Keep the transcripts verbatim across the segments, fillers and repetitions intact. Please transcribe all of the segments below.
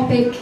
topic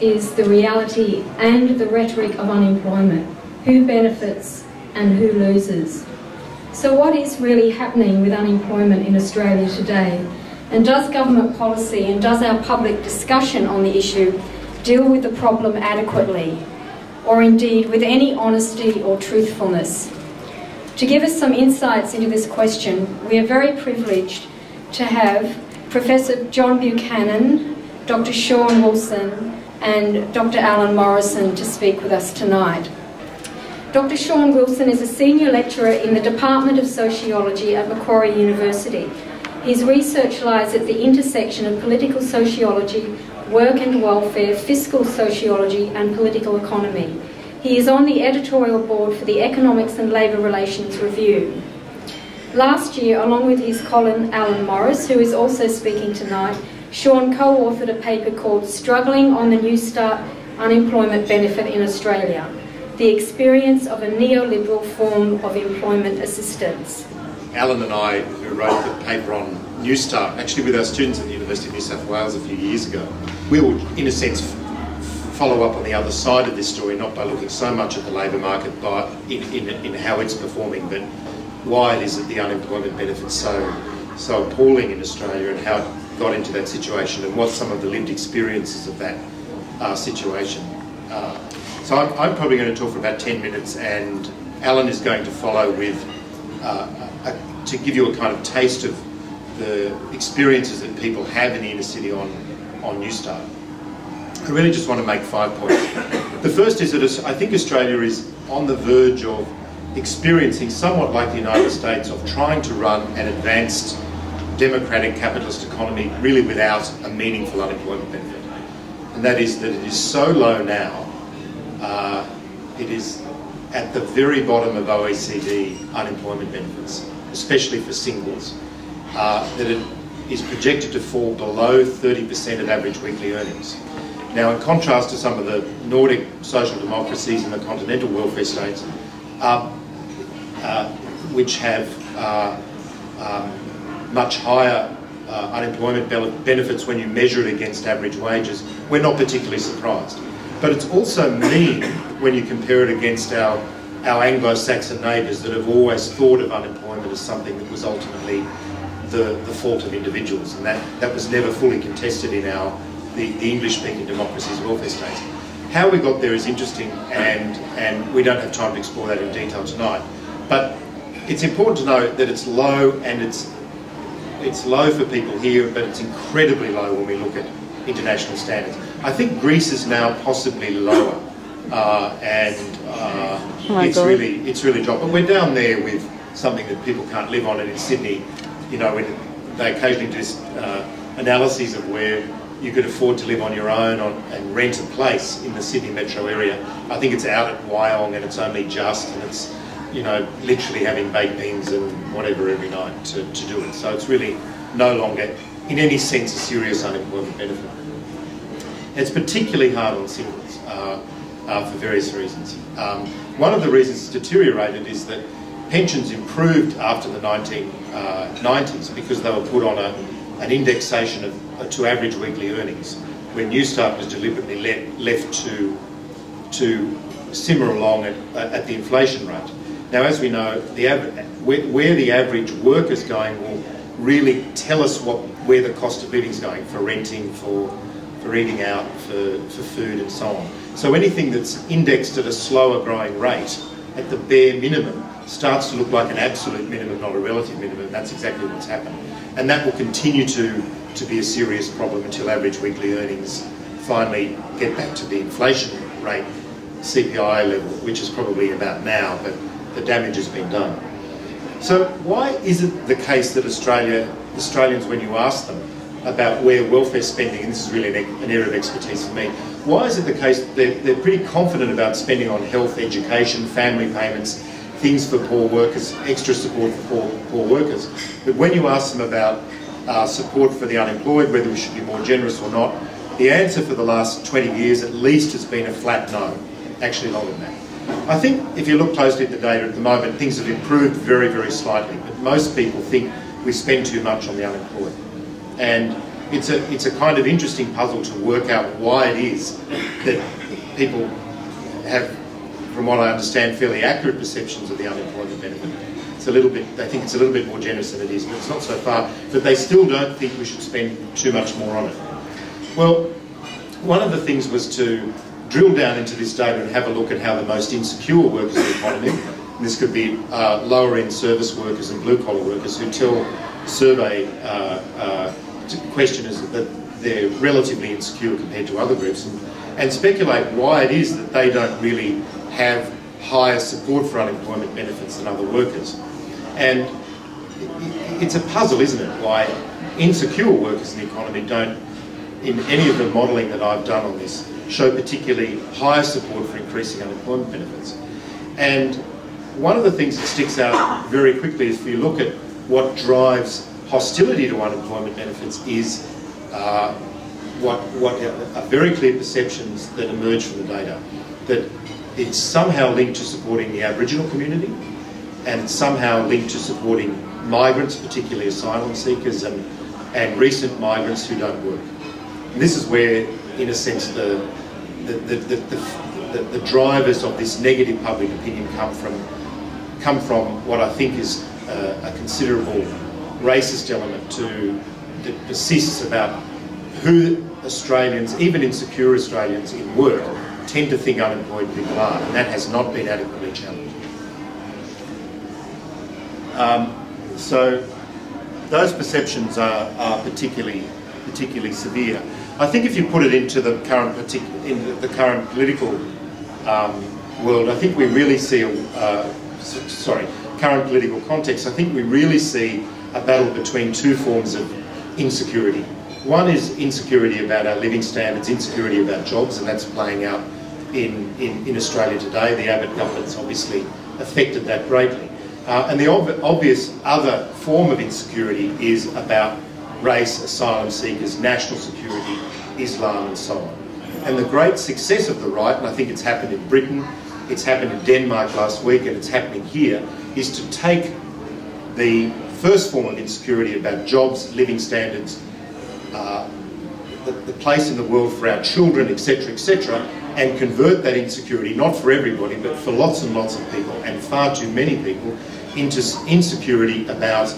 is the reality and the rhetoric of unemployment. Who benefits and who loses? So what is really happening with unemployment in Australia today? And does government policy and does our public discussion on the issue deal with the problem adequately, or indeed with any honesty or truthfulness? To give us some insights into this question, we are very privileged to have Professor John Buchanan, Doctor Shaun Wilson and Doctor Alan Morrison to speak with us tonight. Doctor Shaun Wilson is a senior lecturer in the Department of Sociology at Macquarie University. His research lies at the intersection of political sociology, work and welfare, fiscal sociology and political economy. He is on the editorial board for the Economics and Labour Relations Review. Last year, along with his colleague Alan Morris, who is also speaking tonight, Shaun co-authored a paper called Struggling on the Newstart Unemployment Benefit in Australia: The Experience of a Neoliberal Form of Employment Assistance. Alan and I, who wrote the paper on Newstart, actually with our students at the University of New South Wales a few years ago, we will, in a sense, follow up on the other side of this story, not by looking so much at the labour market, but in, in, in how it's performing, but why it is that the unemployment benefit's so, so appalling in Australia and how it got into that situation and what some of the lived experiences of that uh, situation are. So I'm, I'm probably going to talk for about ten minutes, and Alan is going to follow with, uh, a, to give you a kind of taste of the experiences that people have in the inner city on, on Newstart. I really just want to make five points. The first is that I think Australia is on the verge of experiencing, somewhat like the United States, of trying to run an advanced democratic capitalist economy really without a meaningful unemployment benefit. And that is that it is so low now, uh, it is at the very bottom of O E C D unemployment benefits, especially for singles, uh, that it is projected to fall below thirty percent of average weekly earnings. Now, in contrast to some of the Nordic social democracies and the continental welfare states, uh, uh, which have uh, um, much higher uh, unemployment benefits when you measure it against average wages, we're not particularly surprised. But it's also mean when you compare it against our, our Anglo-Saxon neighbours that have always thought of unemployment as something that was ultimately the, the fault of individuals, and that, that was never fully contested in our the, the English-speaking democracies, welfare states. How we got there is interesting, and, and we don't have time to explore that in detail tonight. But it's important to note that it's low, and it's It's low for people here, but it's incredibly low when we look at international standards. I think Greece is now possibly lower, uh, and uh, oh it's God. really it's really dropped. But we're down there with something that people can't live on, and in Sydney, you know, when they occasionally do uh, analyses of where you could afford to live on your own on, and rent a place in the Sydney metro area. I think it's out at Wyong, and it's only just, and it's, you know, literally having baked beans and whatever every night to, to do it. So it's really no longer, in any sense, a serious unemployment benefit. It's particularly hard on singles uh, uh, for various reasons. Um, one of the reasons it's deteriorated is that pensions improved after the nineteen nineties because they were put on a, an indexation of, uh, to average weekly earnings, when Newstart was deliberately let, left to, to simmer along at, at the inflation rate. Now, as we know, the where, where the average worker's going will really tell us what where the cost of living's going, for renting, for for eating out, for, for food and so on. So anything that's indexed at a slower growing rate, at the bare minimum, starts to look like an absolute minimum, not a relative minimum. That's exactly what's happened. And that will continue to, to be a serious problem until average weekly earnings finally get back to the inflation rate, C P I level, which is probably about now, but the damage has been done. So why is it the case that Australia, Australians, when you ask them about where welfare spending, and this is really an, an area of expertise for me, why is it the case that they're, they're pretty confident about spending on health, education, family payments, things for poor workers, extra support for poor, poor workers, but when you ask them about uh, support for the unemployed, whether we should be more generous or not, the answer for the last twenty years at least has been a flat no, actually longer than that. I think if you look closely at the data at the moment, things have improved very, very slightly, but most people think we spend too much on the unemployed. And it's a it's a kind of interesting puzzle to work out why it is that people have, from what I understand, fairly accurate perceptions of the unemployment benefit. It's a little bit, they think it's a little bit more generous than it is, but it's not so far. But they still don't think we should spend too much more on it. Well, one of the things was to drill down into this data and have a look at how the most insecure workers of the economy, and this could be uh, lower-end service workers and blue-collar workers, who tell survey uh, uh, questioners that they're relatively insecure compared to other groups, and, and speculate why it is that they don't really have higher support for unemployment benefits than other workers. And it's a puzzle, isn't it, why insecure workers in the economy don't, in any of the modelling that I've done on this, show particularly higher support for increasing unemployment benefits. And one of the things that sticks out very quickly is if you look at what drives hostility to unemployment benefits is uh, what, what are very clear perceptions that emerge from the data, that it's somehow linked to supporting the Aboriginal community, and it's somehow linked to supporting migrants, particularly asylum seekers, and, and recent migrants who don't work. And this is where, in a sense, the, the, the, the, the, the drivers of this negative public opinion come from, come from what I think is a, a considerable racist element to, that persists about who Australians, even insecure Australians in work, tend to think unemployed people are, and that has not been adequately challenged. Um, so those perceptions are, are particularly, particularly severe. I think if you put it into the current, into the current political um, world, I think we really see, a, uh, sorry, current political context, I think we really see a battle between two forms of insecurity. One is insecurity about our living standards, insecurity about jobs, and that's playing out in, in, in Australia today. The Abbott government's obviously affected that greatly. Uh, and the ob obvious other form of insecurity is about race, asylum seekers, national security, Islam, and so on. And the great success of the right, and I think it's happened in Britain, it's happened in Denmark last week, and it's happening here, is to take the first form of insecurity about jobs, living standards, Uh, the, the place in the world for our children, et cetera, et cetera, and convert that insecurity, not for everybody, but for lots and lots of people, and far too many people, into insecurity about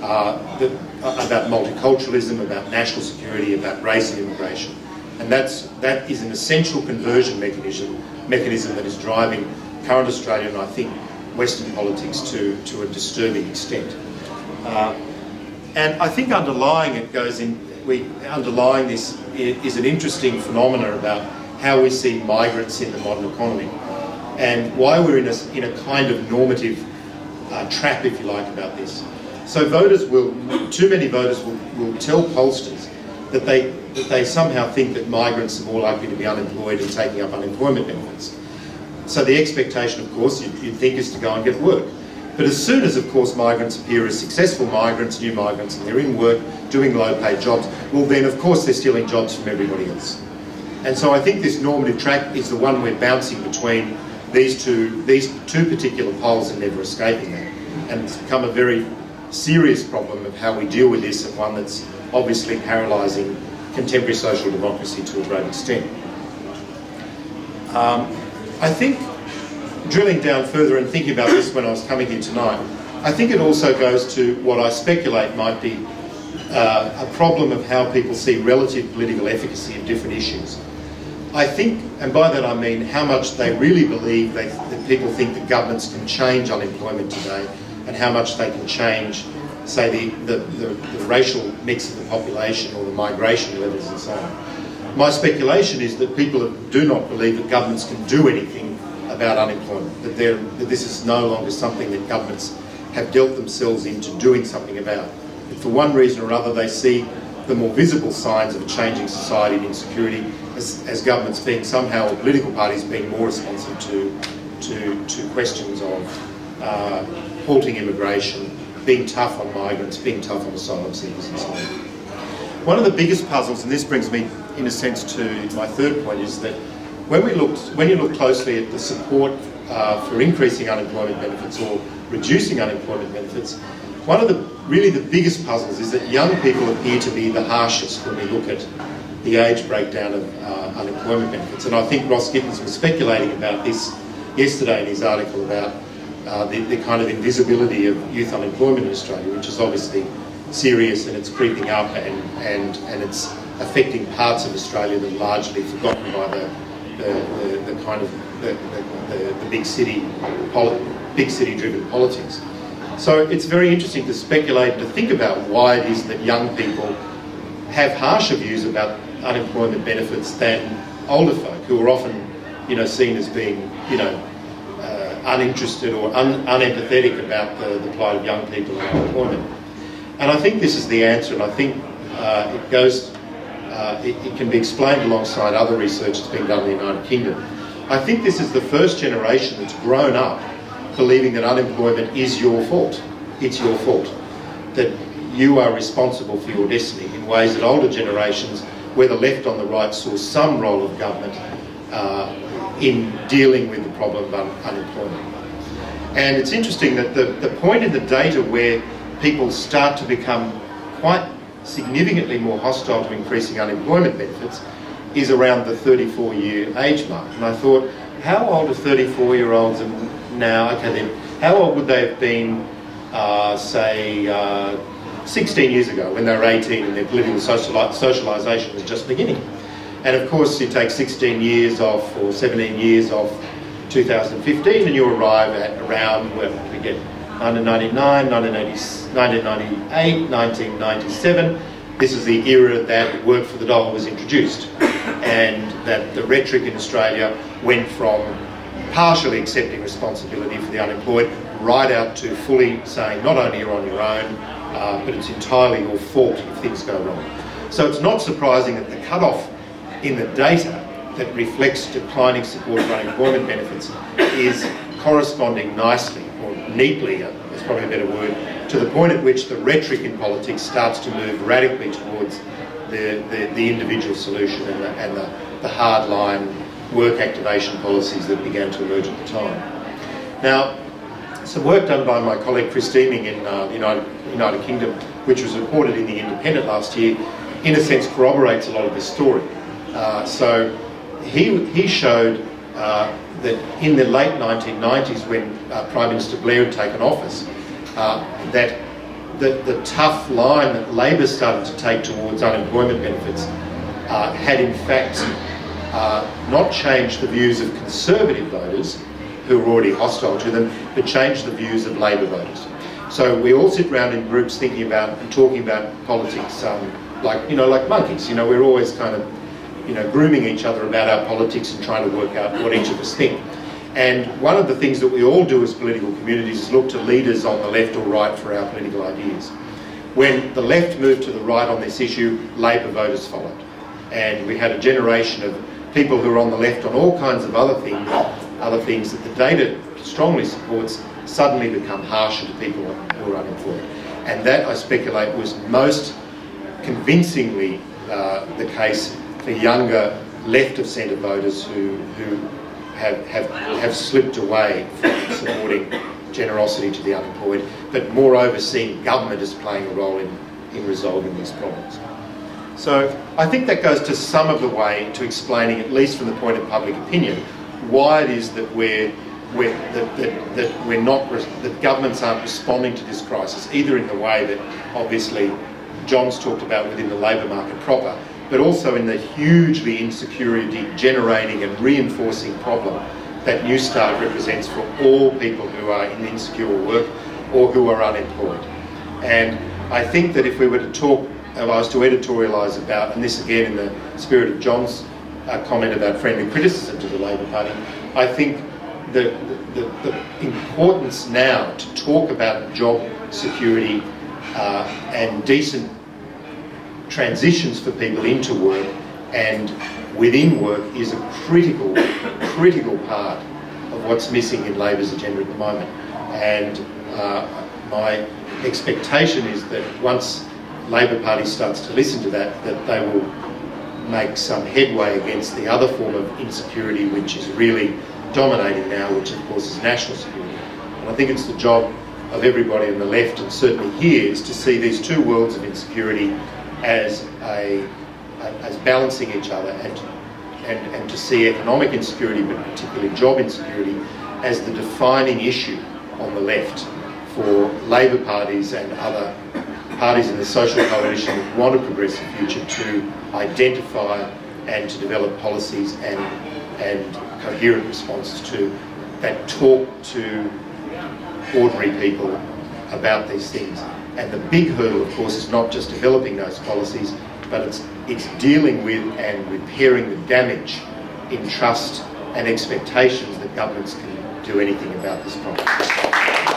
uh, the, uh, about multiculturalism, about national security, about race and immigration, and that's that is an essential conversion mechanism mechanism that is driving current Australia and I think Western politics to to a disturbing extent, uh, and I think underlying it goes in. We, underlying this is an interesting phenomenon about how we see migrants in the modern economy and why we're in a, in a kind of normative uh, trap, if you like, about this. So voters will, too many voters will, will tell pollsters that they, that they somehow think that migrants are more likely to be unemployed and taking up unemployment benefits. So the expectation, of course, you'd, you'd think is to go and get work. But as soon as, of course, migrants appear as successful migrants, new migrants, and they're in work, doing low-paid jobs, well then, of course, they're stealing jobs from everybody else. And so I think this normative track is the one we're bouncing between these two, these two particular poles and never escaping them. And it's become a very serious problem of how we deal with this, and one that's obviously paralysing contemporary social democracy to a great extent. Um, I think... Drilling down further and thinking about this when I was coming here tonight, I think it also goes to what I speculate might be uh, a problem of how people see relative political efficacy of different issues. I think, and by that I mean how much they really believe they, that people think that governments can change unemployment today, and how much they can change, say, the, the, the, the racial mix of the population or the migration levels and so on. My speculation is that people do not believe that governments can do anything about unemployment, that, that this is no longer something that governments have dealt themselves into doing something about. But for one reason or other, they see the more visible signs of a changing society and insecurity as, as governments being somehow, or political parties being more responsive to, to, to questions of uh, halting immigration, being tough on migrants, being tough on asylum seekers and so on. One of the biggest puzzles, and this brings me in a sense to my third point, is that When, we looked, when you look closely at the support uh, for increasing unemployment benefits or reducing unemployment benefits, one of the really the biggest puzzles is that young people appear to be the harshest when we look at the age breakdown of uh, unemployment benefits. And I think Ross Gittins was speculating about this yesterday in his article about uh, the, the kind of invisibility of youth unemployment in Australia, which is obviously serious and it's creeping up and, and, and it's affecting parts of Australia that are largely forgotten by the, the, the, the kind of the, the, the big city, big city driven politics. So it's very interesting to speculate and to think about why it is that young people have harsher views about unemployment benefits than older folk, who are often, you know, seen as being, you know, uh, uninterested or un unempathetic about the, the plight of young people in unemployment. And I think this is the answer, and I think uh, it goes, uh, it, it can be explained alongside other research that's been done in the United Kingdom. I think this is the first generation that's grown up believing that unemployment is your fault. It's your fault. That you are responsible for your destiny in ways that older generations, whether left on the right, saw some role of government uh, in dealing with the problem of un unemployment. And it's interesting that the, the point in the data where people start to become quite significantly more hostile to increasing unemployment benefits is around the thirty-four year age mark. And I thought, how old are thirty-four year olds now? Okay, then, how old would they have been, uh, say, uh, sixteen years ago, when they were eighteen and their political socialisation was just beginning? And of course you take sixteen years off or seventeen years off two thousand fifteen and you arrive at around, well, we get nineteen ninety-nine, nineteen ninety-eight, nineteen ninety-seven. This is the era that work for the dollar was introduced and that the rhetoric in Australia went from partially accepting responsibility for the unemployed right out to fully saying not only you're on your own, Uh, but it's entirely your fault if things go wrong. So it's not surprising that the cut-off in the data that reflects declining support for unemployment benefits is corresponding nicely, or neatly, uh, is probably a better word, to the point at which the rhetoric in politics starts to move radically towards the, the, the individual solution and the, and the, the hard-line work activation policies that began to emerge at the time. Now, some work done by my colleague Chris Deeming in uh, the United, United Kingdom, which was reported in The Independent last year, in a sense corroborates a lot of this story. Uh, so he, he showed uh, that in the late nineteen nineties, when uh, Prime Minister Blair had taken office, uh, that the, the tough line that Labor started to take towards unemployment benefits uh, had in fact uh, not changed the views of Conservative voters, who were already hostile to them, but changed the views of Labor voters. So we all sit around in groups thinking about and talking about politics, um, like you know, like monkeys. You know, we're always kind of, you know, grooming each other about our politics and trying to work out what each of us think. And one of the things that we all do as political communities is look to leaders on the left or right for our political ideas. When the left moved to the right on this issue, Labor voters followed, and we had a generation of people who are on the left on all kinds of other things, other things that the data strongly supports, suddenly become harsher to people who are unemployed. And that, I speculate, was most convincingly uh, the case for younger left-of-centre voters who, who have, have, have slipped away from supporting generosity to the unemployed, but moreover seeing government as playing a role in, in resolving these problems. So I think that goes to some of the way to explaining, at least from the point of public opinion, why it is that we're, we're that, that, that we're not that governments aren't responding to this crisis, either in the way that obviously John's talked about within the labour market proper, but also in the hugely insecurity-generating and reinforcing problem that Newstart represents for all people who are in insecure work or who are unemployed. And I think that if we were to talk. I was to editorialise about, and this again in the spirit of John's uh, comment about friendly criticism to the Labor Party, I think the, the, the importance now to talk about job security uh, and decent transitions for people into work and within work is a critical, critical part of what's missing in Labor's agenda at the moment. And uh, my expectation is that once Labor Party starts to listen to that, that they will make some headway against the other form of insecurity which is really dominating now, which of course is national security. And I think it's the job of everybody on the left, and certainly here, is to see these two worlds of insecurity as a as balancing each other, and and and to see economic insecurity, but particularly job insecurity, as the defining issue on the left for Labor parties and other parties in the social coalition that want a progressive future to identify and to develop policies and and coherent responses to that talk to ordinary people about these things. And the big hurdle, of course, is not just developing those policies, but it's it's dealing with and repairing the damage in trust and expectations that governments can do anything about this problem.